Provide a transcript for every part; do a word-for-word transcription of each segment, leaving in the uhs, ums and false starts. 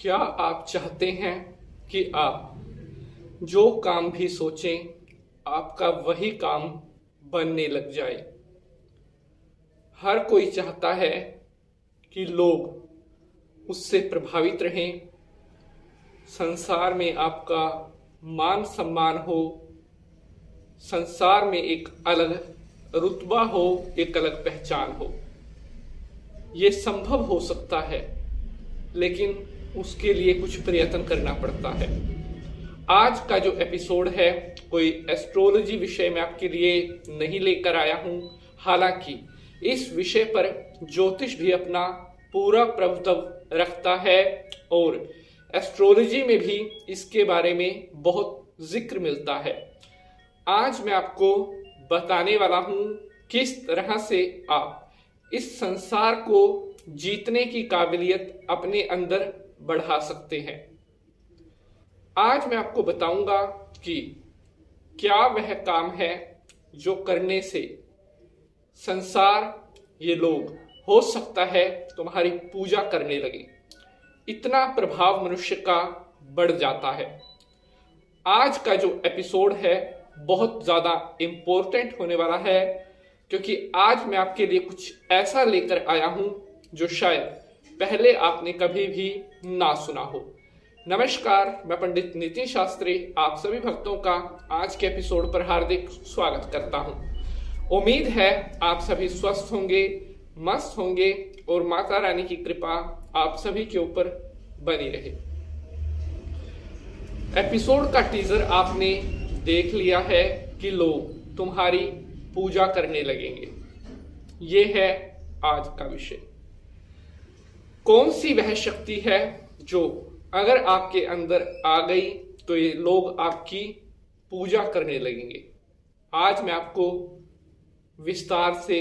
क्या आप चाहते हैं कि आप जो काम भी सोचें आपका वही काम बनने लग जाए? हर कोई चाहता है कि लोग उससे प्रभावित रहें, संसार में आपका मान सम्मान हो, संसार में एक अलग रुतबा हो, एक अलग पहचान हो। ये संभव हो सकता है, लेकिन उसके लिए कुछ प्रयत्न करना पड़ता है। आज का जो एपिसोड है कोई एस्ट्रोलॉजी विषय में आपके लिए नहीं लेकर आया हूं, हालांकि इस विषय पर ज्योतिष भी अपना पूरा प्रभुत्व रखता है और एस्ट्रोलॉजी में भी इसके बारे में बहुत जिक्र मिलता है। आज मैं आपको बताने वाला हूं किस तरह से आप इस संसार को जीतने की काबिलियत अपने अंदर बढ़ा सकते हैं। आज मैं आपको बताऊंगा कि क्या वह काम है जो करने से संसार, ये लोग, हो सकता है तुम्हारी पूजा करने लगे। इतना प्रभाव मनुष्य का बढ़ जाता है। आज का जो एपिसोड है बहुत ज्यादा इम्पोर्टेंट होने वाला है, क्योंकि आज मैं आपके लिए कुछ ऐसा लेकर आया हूं जो शायद पहले आपने कभी भी ना सुना हो। नमस्कार, मैं पंडित नितिन शास्त्री आप सभी भक्तों का आज के एपिसोड पर हार्दिक स्वागत करता हूं। उम्मीद है आप सभी स्वस्थ होंगे, मस्त होंगे और माता रानी की कृपा आप सभी के ऊपर बनी रहे। एपिसोड का टीजर आपने देख लिया है कि लोग तुम्हारी पूजा करने लगेंगे। ये है आज का विषय। कौन सी वह शक्ति है जो अगर आपके अंदर आ गई तो ये लोग आपकी पूजा करने लगेंगे? आज मैं आपको विस्तार से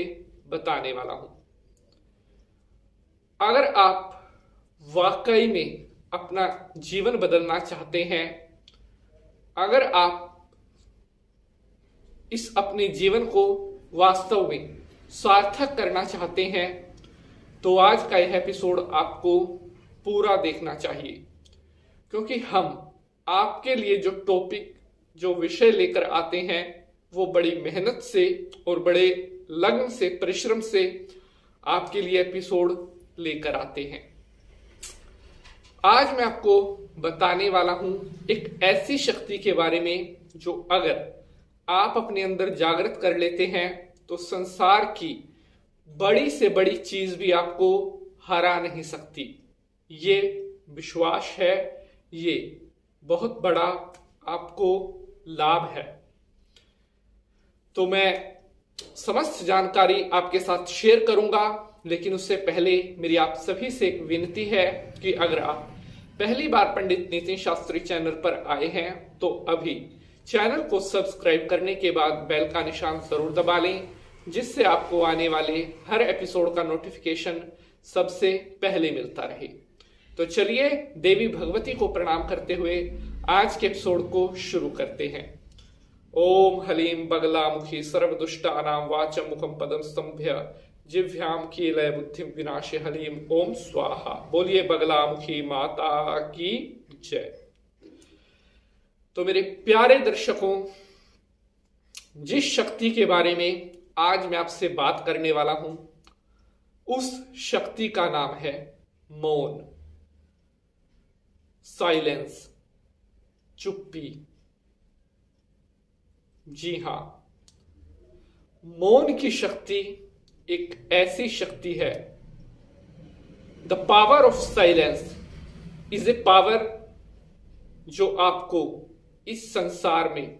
बताने वाला हूं। अगर आप वाकई में अपना जीवन बदलना चाहते हैं, अगर आप इस अपने जीवन को वास्तव में सार्थक करना चाहते हैं, तो आज का यह एपिसोड आपको पूरा देखना चाहिए, क्योंकि हम आपके लिए जो टॉपिक, जो विषय लेकर आते हैं वो बड़ी मेहनत से और बड़े लगन से, परिश्रम से आपके लिए एपिसोड लेकर आते हैं। आज मैं आपको बताने वाला हूं एक ऐसी शक्ति के बारे में जो अगर आप अपने अंदर जागृत कर लेते हैं तो संसार की बड़ी से बड़ी चीज भी आपको हरा नहीं सकती। ये विश्वास है, ये बहुत बड़ा आपको लाभ है। तो मैं समस्त जानकारी आपके साथ शेयर करूंगा, लेकिन उससे पहले मेरी आप सभी से एक विनती है कि अगर आप पहली बार पंडित नितिन शास्त्री चैनल पर आए हैं तो अभी चैनल को सब्सक्राइब करने के बाद बेल का निशान जरूर दबा लें, जिससे आपको आने वाले हर एपिसोड का नोटिफिकेशन सबसे पहले मिलता रहे। तो चलिए देवी भगवती को प्रणाम करते हुए आज के एपिसोड को शुरू करते हैं। ओम हलीम बगलामुखी सर्वदुष्टानां वाचं मुखं पदं स्तंभ्य जिह्वां कीलय बुद्धिं विनाशे हलीम ओम स्वाहा। बोलिए बगलामुखी माता की जय। तो मेरे प्यारे दर्शकों, जिस शक्ति के बारे में आज मैं आपसे बात करने वाला हूं उस शक्ति का नाम है मौन, साइलेंस, चुप्पी। जी हां, मौन की शक्ति एक ऐसी शक्ति है। The power of silence is a power जो आपको इस संसार में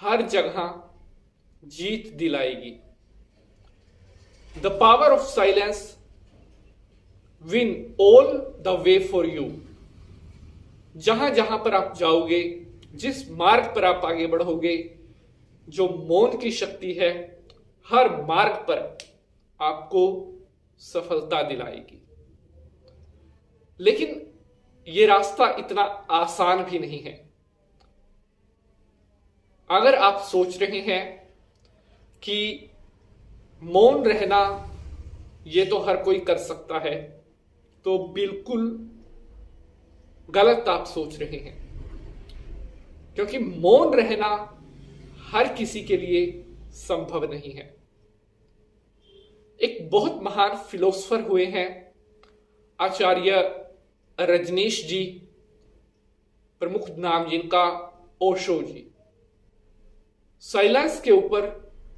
हर जगह जीत दिलाएगी। The power of silence win all the way for you. जहां जहां पर आप जाओगे, जिस मार्ग पर आप आगे बढ़ोगे, जो मौन की शक्ति है हर मार्ग पर आपको सफलता दिलाएगी। लेकिन ये रास्ता इतना आसान भी नहीं है। अगर आप सोच रहे हैं कि मौन रहना ये तो हर कोई कर सकता है, तो बिल्कुल गलत आप सोच रहे हैं, क्योंकि मौन रहना हर किसी के लिए संभव नहीं है। एक बहुत महान फिलोसफर हुए हैं आचार्य रजनीश जी, प्रमुख नाम जिनका ओशो जी। साइलेंस के ऊपर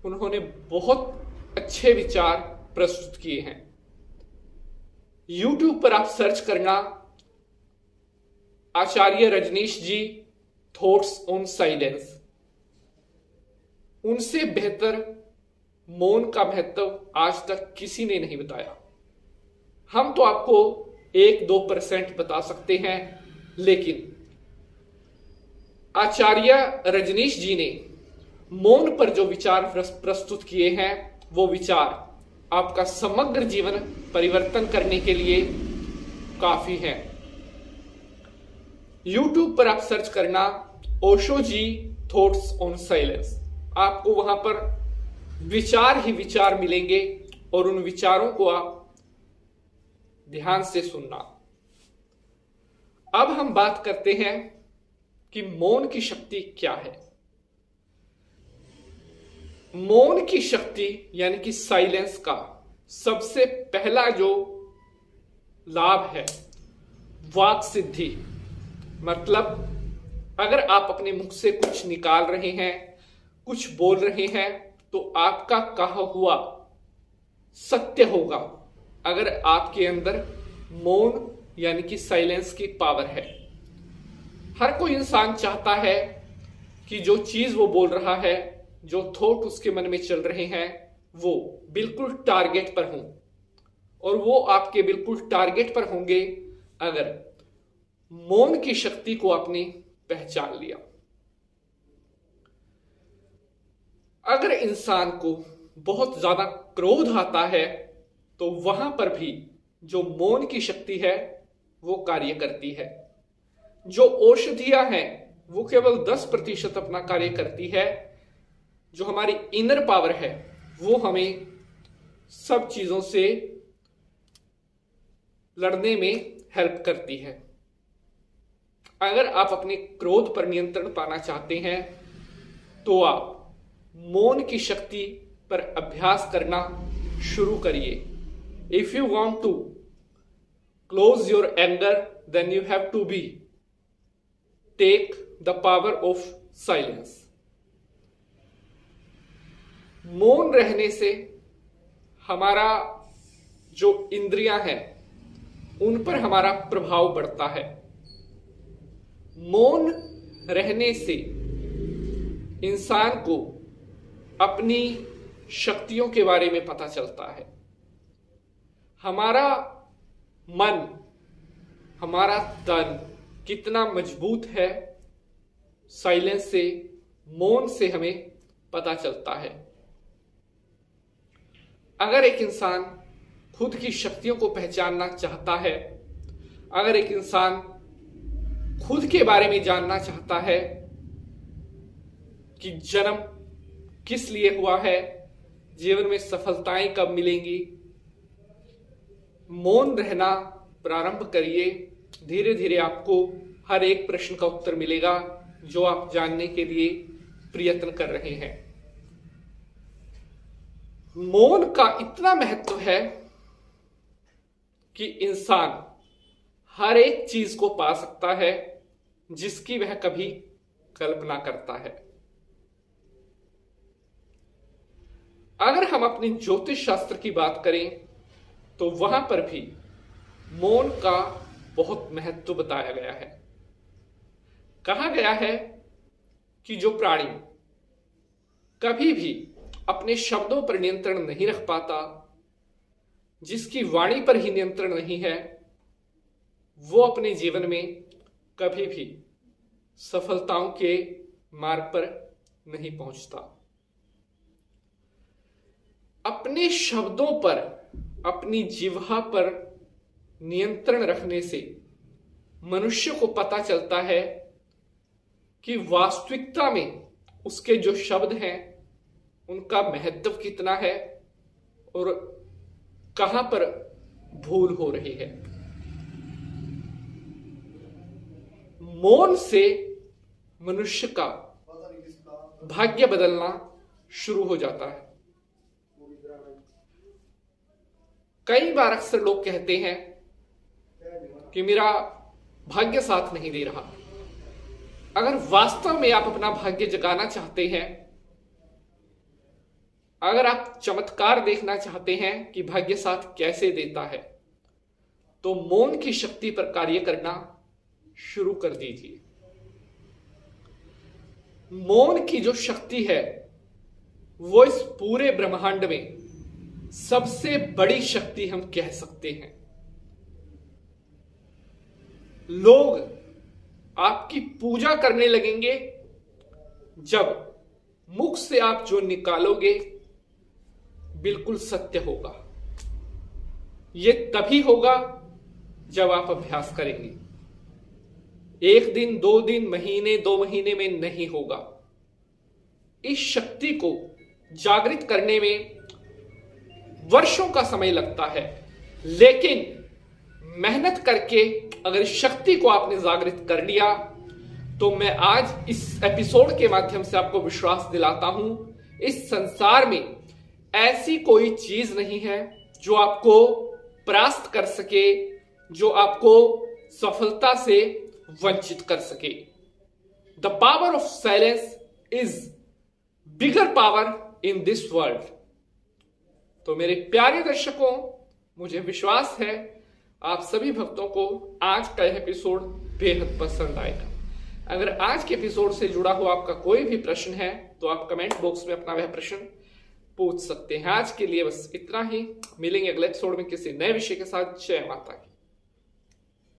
उन्होंने बहुत अच्छे विचार प्रस्तुत किए हैं। यूट्यूब पर आप सर्च करना Acharya Rajneesh ji thoughts on silence, उनसे बेहतर मौन का महत्व आज तक किसी ने नहीं बताया। हम तो आपको एक दो परसेंट बता सकते हैं, लेकिन आचार्य रजनीश जी ने मौन पर जो विचार प्रस्तुत किए हैं वो विचार आपका समग्र जीवन परिवर्तन करने के लिए काफी है। YouTube पर आप सर्च करना Osho ji thoughts on silence, आपको वहां पर विचार ही विचार मिलेंगे और उन विचारों को आप ध्यान से सुनना। अब हम बात करते हैं कि मौन की शक्ति क्या है। मौन की शक्ति यानी कि साइलेंस का सबसे पहला जो लाभ है वाक सिद्धि, मतलब अगर आप अपने मुख से कुछ निकाल रहे हैं, कुछ बोल रहे हैं तो आपका कहा हुआ सत्य होगा, अगर आपके अंदर मौन यानी कि साइलेंस की पावर है। हर कोई इंसान चाहता है कि जो चीज वो बोल रहा है, जो थॉट उसके मन में चल रहे हैं, वो बिल्कुल टारगेट पर हों, और वो आपके बिल्कुल टारगेट पर होंगे अगर मौन की शक्ति को आपने पहचान लिया। अगर इंसान को बहुत ज्यादा क्रोध आता है तो वहां पर भी जो मौन की शक्ति है वो कार्य करती है। जो औषधियां हैं वो केवल दस प्रतिशत अपना कार्य करती है, जो हमारी इनर पावर है वो हमें सब चीजों से लड़ने में हेल्प करती है। अगर आप अपने क्रोध पर नियंत्रण पाना चाहते हैं तो आप मौन की शक्ति पर अभ्यास करना शुरू करिए। If you want to close your anger then you have to be take the power of silence. मौन रहने से हमारा जो इंद्रियां हैं उन पर हमारा प्रभाव बढ़ता है। मौन रहने से इंसान को अपनी शक्तियों के बारे में पता चलता है। हमारा मन, हमारा तन कितना मजबूत है, साइलेंस से, मौन से हमें पता चलता है। अगर एक इंसान खुद की शक्तियों को पहचानना चाहता है, अगर एक इंसान खुद के बारे में जानना चाहता है कि जन्म किस लिए हुआ है, जीवन में सफलताएं कब मिलेंगी, मौन रहना प्रारंभ करिए। धीरे धीरे आपको हर एक प्रश्न का उत्तर मिलेगा जो आप जानने के लिए प्रयत्न कर रहे हैं। मौन का इतना महत्व है कि इंसान हर एक चीज को पा सकता है जिसकी वह कभी कल्पना करता है। अगर हम अपने ज्योतिष शास्त्र की बात करें तो वहां पर भी मौन का बहुत महत्व बताया गया है। कहा गया है कि जो प्राणी कभी भी अपने शब्दों पर नियंत्रण नहीं रख पाता, जिसकी वाणी पर ही नियंत्रण नहीं है, वो अपने जीवन में कभी भी सफलताओं के मार्ग पर नहीं पहुंचता। अपने शब्दों पर, अपनी जिह्वा पर नियंत्रण रखने से मनुष्य को पता चलता है कि वास्तविकता में उसके जो शब्द हैं उनका महत्व कितना है और कहां पर भूल हो रही है। मौन से मनुष्य का भाग्य बदलना शुरू हो जाता है। कई बार अक्सर लोग कहते हैं कि मेरा भाग्य साथ नहीं दे रहा। अगर वास्तव में आप अपना भाग्य जगाना चाहते हैं, अगर आप चमत्कार देखना चाहते हैं कि भाग्य साथ कैसे देता है, तो मौन की शक्ति पर कार्य करना शुरू कर दीजिए। मौन की जो शक्ति है वो इस पूरे ब्रह्मांड में सबसे बड़ी शक्ति हम कह सकते हैं। लोग आपकी पूजा करने लगेंगे जब मुख से आप जो निकालोगे बिल्कुल सत्य होगा। ये तभी होगा जब आप अभ्यास करेंगे। एक दिन, दो दिन, महीने, दो महीने में नहीं होगा। इस शक्ति को जागृत करने में वर्षों का समय लगता है, लेकिन मेहनत करके अगर इस शक्ति को आपने जागृत कर लिया तो मैं आज इस एपिसोड के माध्यम से आपको विश्वास दिलाता हूं, इस संसार में ऐसी कोई चीज नहीं है जो आपको परास्त कर सके, जो आपको सफलता से वंचित कर सके। The power of silence is bigger power in this world. तो मेरे प्यारे दर्शकों, मुझे विश्वास है आप सभी भक्तों को आज का यह एपिसोड बेहद पसंद आएगा। अगर आज के एपिसोड से जुड़ा हुआ आपका कोई भी प्रश्न है तो आप कमेंट बॉक्स में अपना वह प्रश्न पूछ सकते हैं। आज के लिए बस इतना ही। मिलेंगे अगले एपिसोड में किसी नए विषय के साथ। जय माता की।